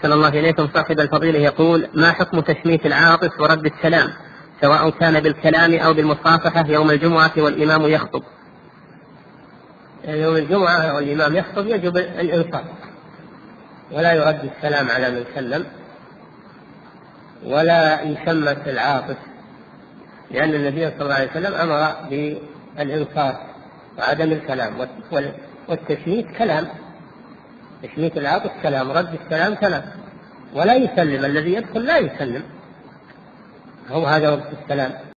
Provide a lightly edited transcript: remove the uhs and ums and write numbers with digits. أحسن الله إليكم صاحب الفضيلة يقول: ما حكم تشميت العاطس ورد السلام سواء كان بالكلام أو بالمصافحة يوم الجمعة والإمام يخطب؟ يوم الجمعة والإمام يخطب يجب الإنصاف، ولا يرد السلام على من سلم، ولا يشمت العاطس، لأن النبي صلى الله عليه وسلم أمر بالإنصاف وعدم الكلام، والتشميت كلام، تشميت العاطس كلام، رد السلام كلام، ولا يسلم، الذي يدخل لا يسلم، هو هذا وقت السلام.